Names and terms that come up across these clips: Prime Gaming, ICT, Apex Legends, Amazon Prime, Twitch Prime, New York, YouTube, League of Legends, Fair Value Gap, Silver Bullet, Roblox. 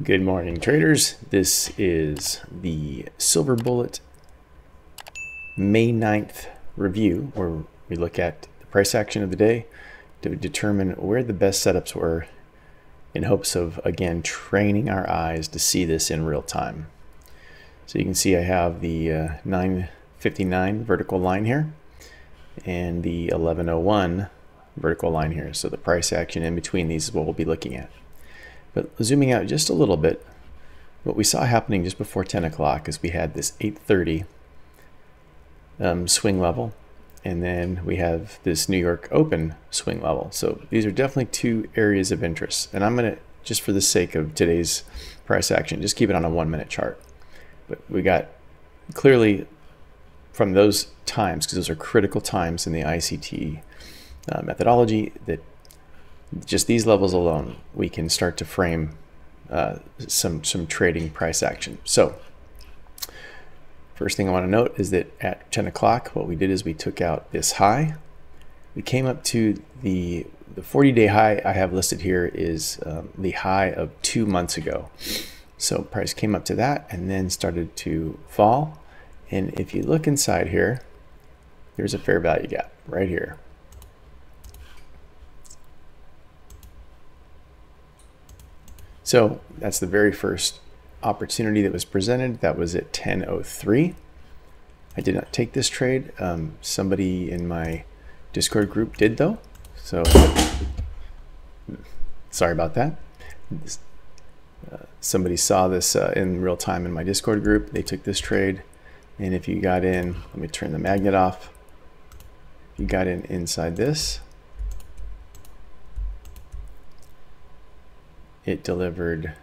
Good morning, traders. This is the Silver Bullet May 9th review, where we look at the price action of the day to determine where the best setups were in hopes of, again, training our eyes to see this in real time. So you can see I have the 959 vertical line here and the 1101 vertical line here. So the price action in between these is what we'll be looking at. But zooming out just a little bit, what we saw happening just before 10 o'clock is we had this 830 swing level, and then we have this New York Open swing level. So these are definitely two areas of interest. And I'm going to, just for the sake of today's price action, just keep it on a 1 minute chart. But we got clearly from those times, because those are critical times in the ICT methodology, that just these levels alone, we can start to frame some trading price action. So first thing I want to note is that at 10 o'clock, what we did is we took out this high. We came up to the 40-day high I have listed here is the high of 2 months ago. So price came up to that and then started to fall. And if you look inside here, there's a fair value gap right here. So that's the very first opportunity that was presented. That was at 10:03. I did not take this trade. Somebody in my Discord group did, though. So sorry about that. Somebody saw this in real time in my Discord group. They took this trade. And if you got in, let me turn the magnet off. If you got in inside this, it delivered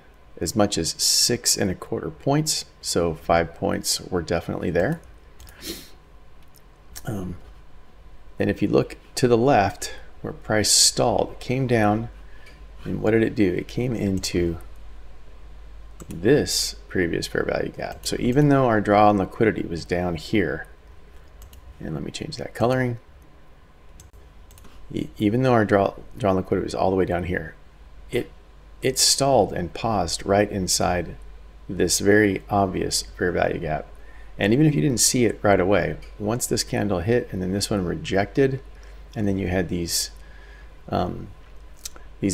as much as 6.25 points. So 5 points were definitely there. And if you look to the left where price stalled, it came down. And what did it do? It came into this previous fair value gap. So even though our draw on liquidity was down here, and let me change that coloring. Even though our draw on liquidity was all the way down here, it stalled and paused right inside this very obvious fair value gap. And even if you didn't see it right away, once this candle hit and then this one rejected, and then you had these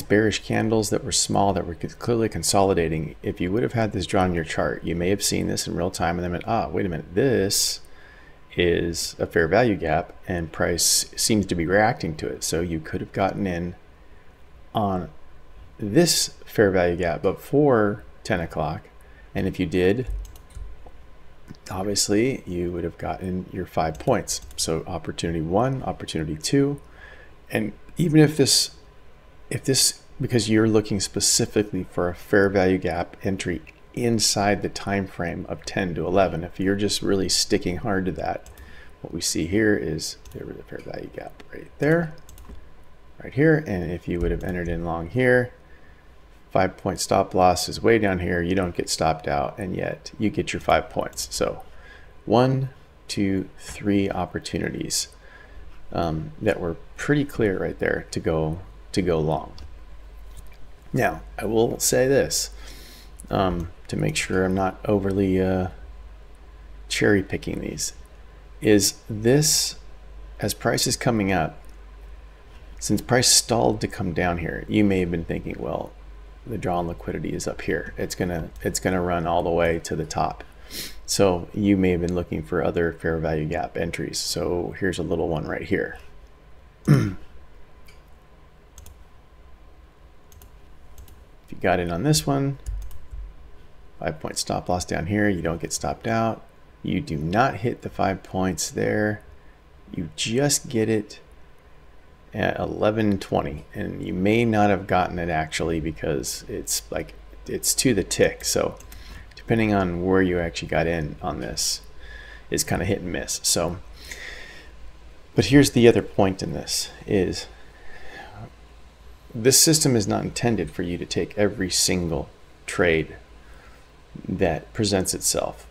bearish candles that were small that were clearly consolidating, if you would have had this drawn in your chart, you may have seen this in real time and then went, ah, wait a minute, this is a fair value gap and price seems to be reacting to it. So you could have gotten in on this fair value gap before 10 o'clock. And if you did, obviously you would have gotten your 5 points. So opportunity one, opportunity two. And even if this, because you're looking specifically for a fair value gap entry inside the time frame of 10 to 11, if you're just really sticking hard to that, what we see here is there was a fair value gap right there, right here. And if you would have entered in long here, 5 point stop loss is way down here. You don't get stopped out, and yet you get your 5 points. So 1, 2, 3 opportunities that were pretty clear right there to go long. Now I will say this to make sure I'm not overly cherry picking these, is this, as price is coming up, since price stalled to come down here, you may have been thinking, well, the draw on liquidity is up here. It's gonna run all the way to the top. So you may have been looking for other fair value gap entries. So here's a little one right here. If you got in on this one, 5 point stop loss down here, you don't get stopped out. You do not hit the 5 points there. You just get it at 11:20, and you may not have gotten it actually because it's like it's to the tick. So depending on where you actually got in on this is kind of hit and miss. So, but here's the other point in this is this system is not intended for you to take every single trade that presents itself.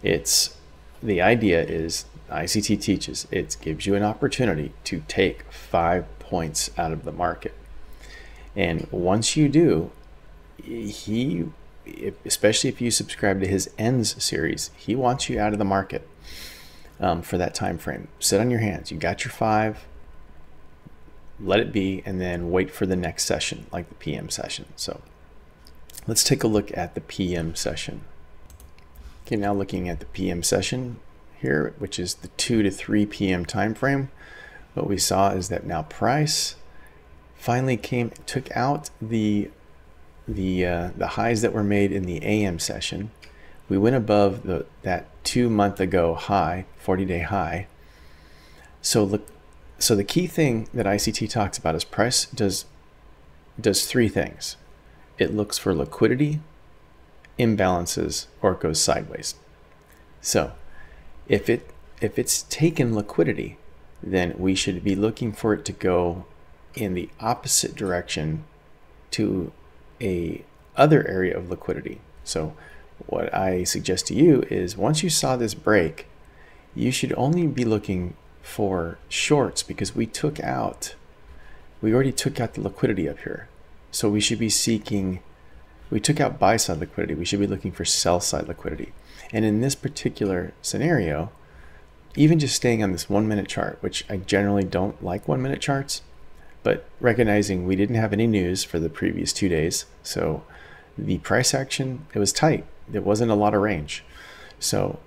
It's, the idea is ICT teaches, it gives you an opportunity to take 5 points out of the market. And once you do, he especially if you subscribe to his ENDS series, he wants you out of the market for that time frame. Sit on your hands. You got your 5. Let it be, and then wait for the next session, like the PM session. So let's take a look at the PM session. Okay, now looking at the PM session here, which is the 2 to 3 PM time frame, what we saw is that now price finally took out the highs that were made in the AM session. We went above that 2 month ago high, 40-day high. So look, so the key thing that ICT talks about is price does 3 things. It looks for liquidity, imbalances, or it goes sideways. So if it's taken liquidity, then we should be looking for it to go in the opposite direction to a other area of liquidity. So what I suggest to you is once you saw this break, you should only be looking for shorts, because we already took out the liquidity up here. So we should be seeking, we took out buy side liquidity, we should be looking for sell side liquidity. And in this particular scenario, even just staying on this 1 minute chart, which I generally don't like 1 minute charts, but recognizing we didn't have any news for the previous 2 days. So the price action, it was tight. There wasn't a lot of range. So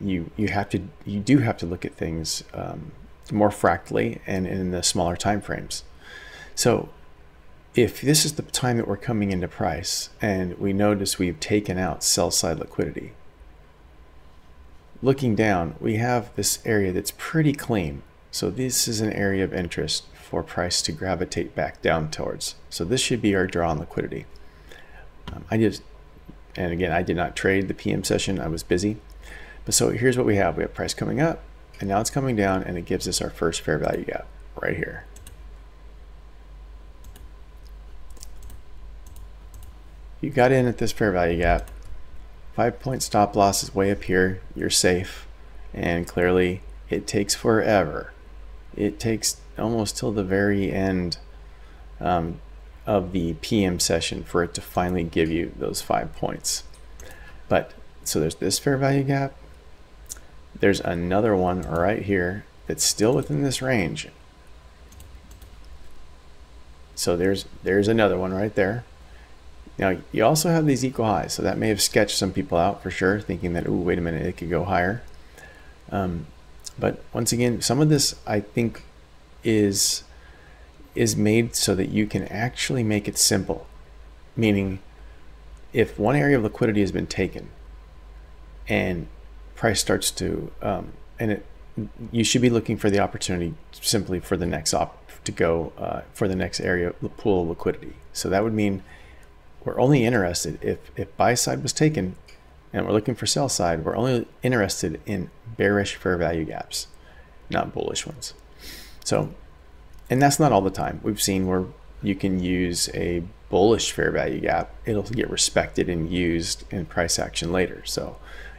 you do have to look at things more fractally and in the smaller time frames. So if this is the time that we're coming into price and we notice we've taken out sell side liquidity, looking down, we have this area that's pretty clean. So this is an area of interest for price to gravitate back down towards. So this should be our draw on liquidity. And again, I did not trade the PM session, I was busy. But so here's what we have. We have price coming up, and now it's coming down, and it gives us our first fair value gap right here. You got in at this fair value gap. 5-point stop loss is way up here. You're safe. And clearly it takes forever. It takes almost till the very end of the PM session for it to finally give you those 5 points. But so there's this fair value gap. There's another one right here that's still within this range. So there's another one right there. Now you also have these equal highs, so that may have sketched some people out for sure, thinking that, ooh, wait a minute, it could go higher. But once again, some of this I think is made so that you can actually make it simple. Meaning, if one area of liquidity has been taken, and price starts to, you should be looking for the opportunity simply for the next for the next area pool of liquidity. So that would mean we're only interested if buy side was taken, and we're looking for sell side. We're only interested in bearish fair value gaps, not bullish ones. So, and that's not all the time. We've seen where you can use a bullish fair value gap. It'll get respected and used in price action later. So,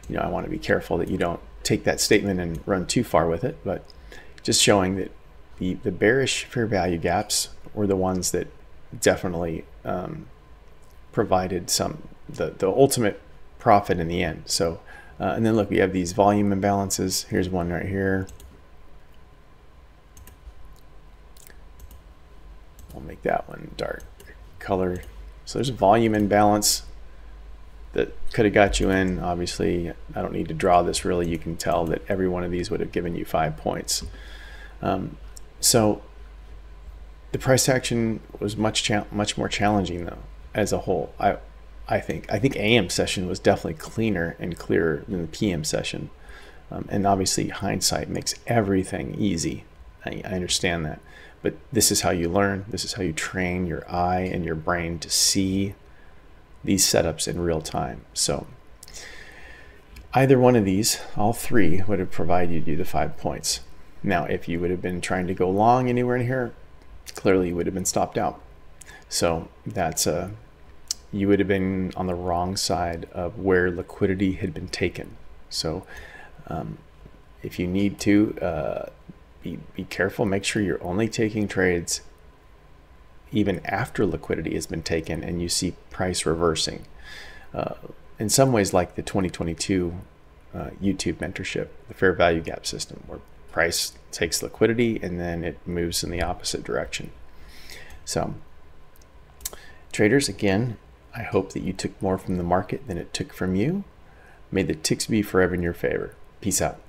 you know, I want to be careful that you don't take that statement and run too far with it, but just showing that the bearish fair value gaps were the ones that definitely provided the ultimate profit in the end. So, and then look, we have these volume imbalances. Here's one right here. I'll make that one dark color. So there's a volume imbalance that could have got you in. Obviously, I don't need to draw this really. You can tell that every one of these would have given you 5 points. So the price action was much more challenging though. As a whole, I think AM session was definitely cleaner and clearer than the PM session, and obviously hindsight makes everything easy. I understand that, but this is how you learn. This is how you train your eye and your brain to see these setups in real time. So either one of these, all 3, would have provided you the 5 points. Now, if you would have been trying to go long anywhere in here, clearly you would have been stopped out. So that's a you would have been on the wrong side of where liquidity had been taken. So if you need to be careful, make sure you're only taking trades even after liquidity has been taken and you see price reversing. in some ways like the 2022 YouTube mentorship, the fair value gap system, where price takes liquidity and then it moves in the opposite direction. So traders, again, I hope that you took more from the market than it took from you. May the ticks be forever in your favor. Peace out.